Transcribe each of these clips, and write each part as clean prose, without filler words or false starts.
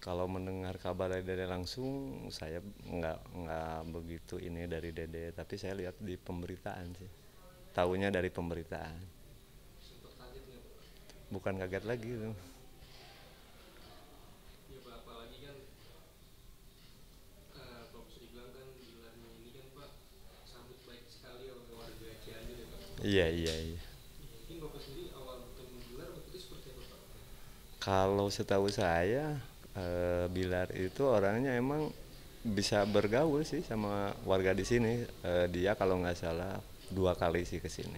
Kalau mendengar kabar dari Dede langsung, saya nggak begitu ini dari Dede, tapi saya lihat di pemberitaan sih. Tahunya dari pemberitaan. Bukan kaget lagi itu. Ya, Pak, apalagi kan Pak bilang kan Billarnya ini kan Pak sambut baik sekali oleh warga Cianjur ya Pak. Iya. Mungkin Bapak sendiri awal bertemu Billar waktu itu seperti apa Pak? Kalau setahu saya, Billar itu orangnya emang bisa bergaul sih sama warga di sini. Dia kalau nggak salah 2 kali sih ke sini.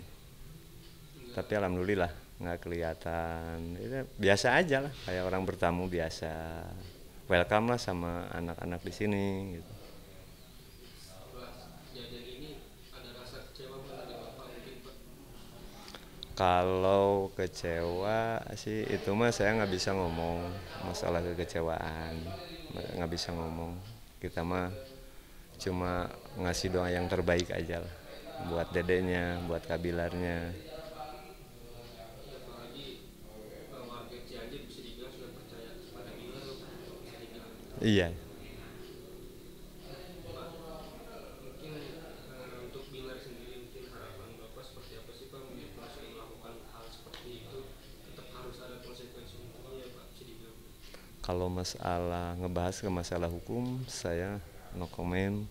Tapi alhamdulillah nggak kelihatan. Biasa aja lah, kayak orang bertamu biasa. Welcome lah sama anak-anak di sini. Gitu. Kalau kecewa sih itu mah saya nggak bisa ngomong masalah kekecewaan, nggak bisa ngomong. Kita mah cuma ngasih doa yang terbaik aja lah buat Dedenya, buat Kak Billarnya. Iya. Kalau masalah ngebahas ke masalah hukum, saya no comment.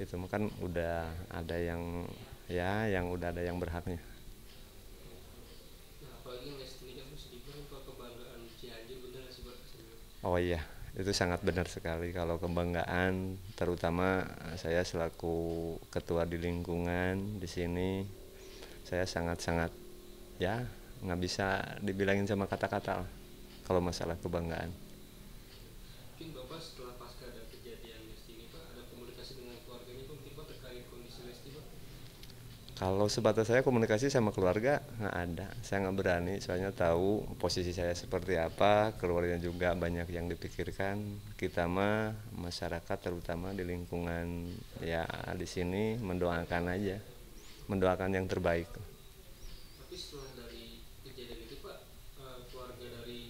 Itu kan udah ada yang ya, yang udah ada yang berhaknya. Nah, apalagi yang sedikit Pak, kebanggaan Cianjur benar sih Pak. Oh iya, itu sangat benar sekali. Kalau kebanggaan, terutama saya selaku ketua di lingkungan di sini, saya sangat-sangat ya nggak bisa dibilangin sama kata-kata lah. Kalau masalah kebanggaan. Mungkin Bapak setelah pasca ada kejadian Lesti ini Pak, ada komunikasi dengan keluarganya Pak, tiba terkait kondisi Lesti Pak? Kalau sebatas saya komunikasi sama keluarga nggak ada, saya nggak berani, soalnya tahu posisi saya seperti apa, keluarganya juga banyak yang dipikirkan. Kita mah masyarakat terutama di lingkungan ya di sini mendoakan aja, mendoakan yang terbaik. Tapi setelah dari kejadian itu Pak, keluarga dari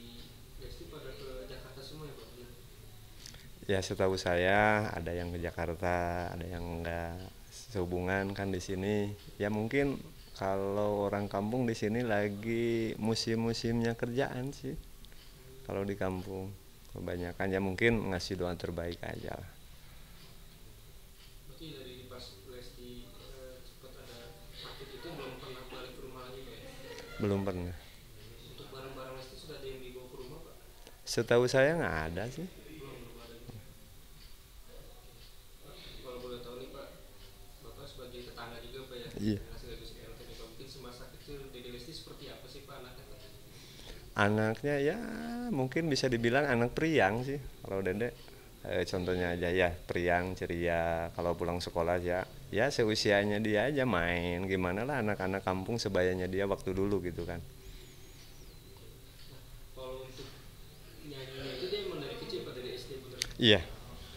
ya setahu saya ada yang ke Jakarta, ada yang enggak. Sehubungan kan di sini ya, mungkin kalau orang kampung di sini lagi musim-musimnya kerjaan sih. Kalau di kampung kebanyakan ya mungkin ngasih doa terbaik aja lah. Berarti dari pas Lesti sempat ada sakit itu belum pernah balik ke rumah lagi ya? Belum pernah. Untuk barang-barang Lesti sudah ada yang dibawa ke rumah Pak? Setahu saya nggak ada sih. Iya. Anaknya ya mungkin bisa dibilang anak priang sih kalau Dede. Contohnya aja ya, priang, ceria, kalau pulang sekolah ya seusianya dia aja main. Gimana lah anak-anak kampung sebayanya dia waktu dulu gitu kan. Kalau untuk nyanyinya itu dia emang dari kecil atau dari SD? Iya,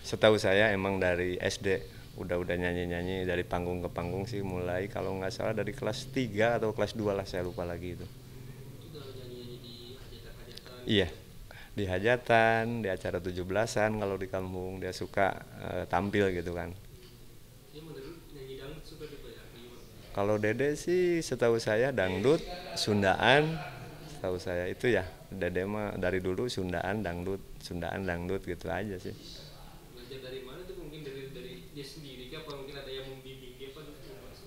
setahu saya emang dari SD. Udah nyanyi-nyanyi dari panggung ke panggung sih, mulai kalau nggak salah dari kelas 3 atau kelas 2 lah, saya lupa lagi itu. Iya, di hajatan, di acara 17-an kalau di kampung dia suka tampil gitu kan. Kalau Dede sih setahu saya dangdut, Sundaan, setahu saya itu ya. Dede mah dari dulu Sundaan, dangdut gitu aja sih. Dari mana tuh, mungkin dari dia sendiri apa mungkin ada yang membimbing dia Pak?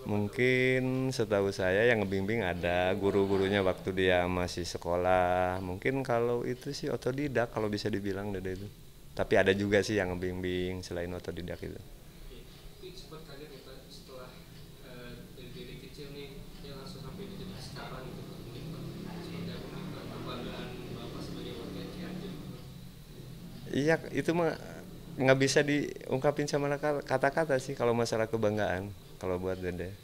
Mungkin setahu saya yang ngebimbing ada guru-gurunya waktu dia masih sekolah. Mungkin kalau itu sih otodidak kalau bisa dibilang Dede itu. Tapi ada juga sih yang ngebimbing selain otodidak itu. Oke. Sempat kaget ya Pak setelah dari diri kecil nih dia langsung sampai di titik sekarang gitu Pak? Sebenarnya kebanggaan Bapak sebagai warga Cianjur? Iya, itu mah nggak bisa diungkapin sama kata-kata sih kalau masalah kebanggaan. Kalau buat Dede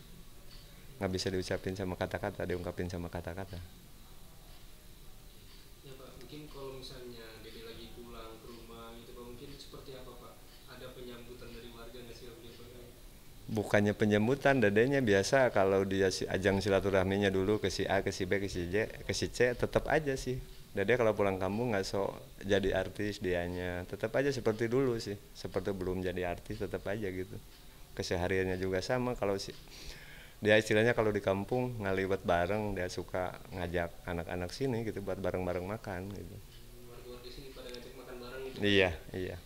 nggak bisa diucapin sama kata-kata, diungkapin sama kata-kata. Ya Pak, mungkin kalau misalnya Dede lagi pulang ke rumah gitu Pak, mungkin seperti apa Pak? Ada penyambutan dari warga nggak sih? Bukannya penyambutan, Dedenya biasa kalau dia ajang silaturahminya dulu ke si A, ke si B, ke si C tetap aja sih. Dede kalau pulang kampung nggak sok jadi artis dianya, tetap aja seperti dulu sih, seperti belum jadi artis tetap aja gitu. Kesehariannya juga sama, kalau dia istilahnya kalau di kampung ngaliwat bareng, dia suka ngajak anak-anak sini gitu buat bareng-bareng makan gitu. Warga-warga di sini pada ngajak makan bareng gitu. Iya, iya.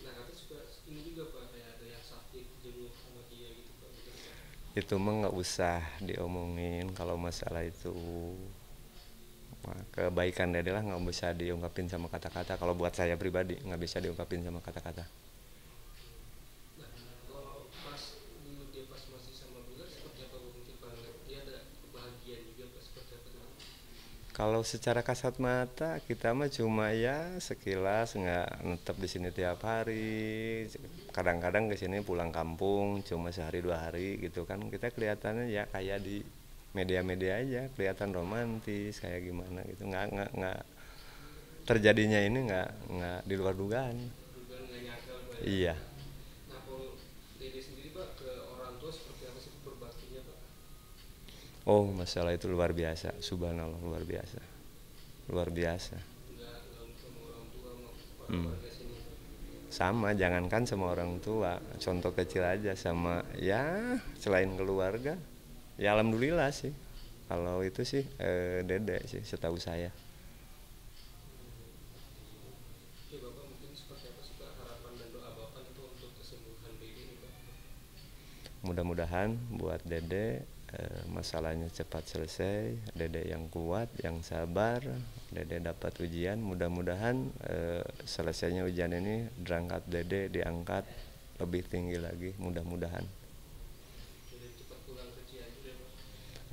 Nah, tapi suka ini juga Pak, ada yang sakit jenguk sama dia gitu Pak. Itu mah nggak usah diomongin kalau masalah itu. Kebaikan Dede lah nggak bisa diungkapin sama kata-kata, kalau buat saya pribadi nggak bisa diungkapin sama kata-kata. Nah, kalau pas dulu dia pas masih sama Billar seperti apa mungkin Pak, dia ada kebahagiaan juga Pak, seperti apa itu? Kalau secara kasat mata kita mah cuma ya sekilas, nggak netep di sini tiap hari, kadang-kadang ke sini pulang kampung cuma sehari dua hari gitu kan, kita kelihatannya ya kayak di media-media aja, kelihatan romantis kayak gimana gitu, nggak terjadinya ini nggak di luar dugaan. Dugaan nggak nyangka, Pak. Iya. Nah, kalau Dede sendiri Pak ke orang tua seperti apa sih berbaktinya Pak? Oh, masalah itu luar biasa, subhanallah, luar biasa, luar biasa. Nggak sama orang tua, keluarga sini. Sama, jangankan sama orang tua, contoh kecil aja sama ya selain keluarga. Ya alhamdulillah sih, kalau itu sih Dede sih setahu saya. Ya, Bapak mungkin seperti apa sih harapan dan doa Bapak itu untuk kesembuhan Dede ini Pak? Mudah-mudahan buat Dede masalahnya cepat selesai, Dede yang kuat, yang sabar, Dede dapat ujian, mudah-mudahan selesainya ujian ini berangkat Dede diangkat lebih tinggi lagi, mudah-mudahan.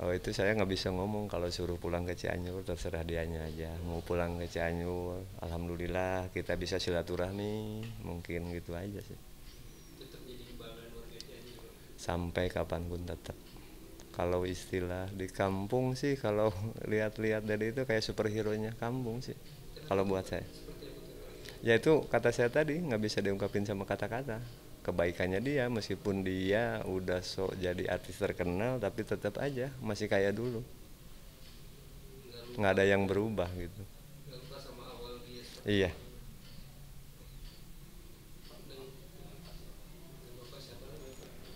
Oh itu saya nggak bisa ngomong, kalau suruh pulang ke Cianjur terserah dianya aja. Mau pulang ke Cianjur, alhamdulillah kita bisa silaturahmi, mungkin gitu aja sih. Tetap jadi kebanggaan warga Cianjur. Sampai kapanpun tetap. Kalau istilah di kampung sih, kalau lihat-lihat dari itu kayak superhero-nya kampung sih. Kalau buat saya. Ya itu kata saya tadi, nggak bisa diungkapin sama kata-kata. Kebaikannya dia, meskipun dia udah sok jadi artis terkenal, tapi tetap aja masih kayak dulu, nggak ada yang berubah gitu. Sama awal dia, iya.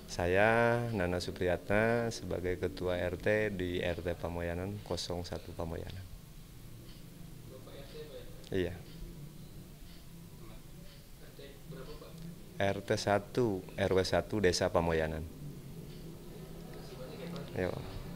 Saya Nana Supriyatna sebagai ketua RT di RT Pamoyanan 01 Pamoyanan. Bapak RT, Pak? Iya. RT 1, RW 1, Desa Pamoyanan. Yo.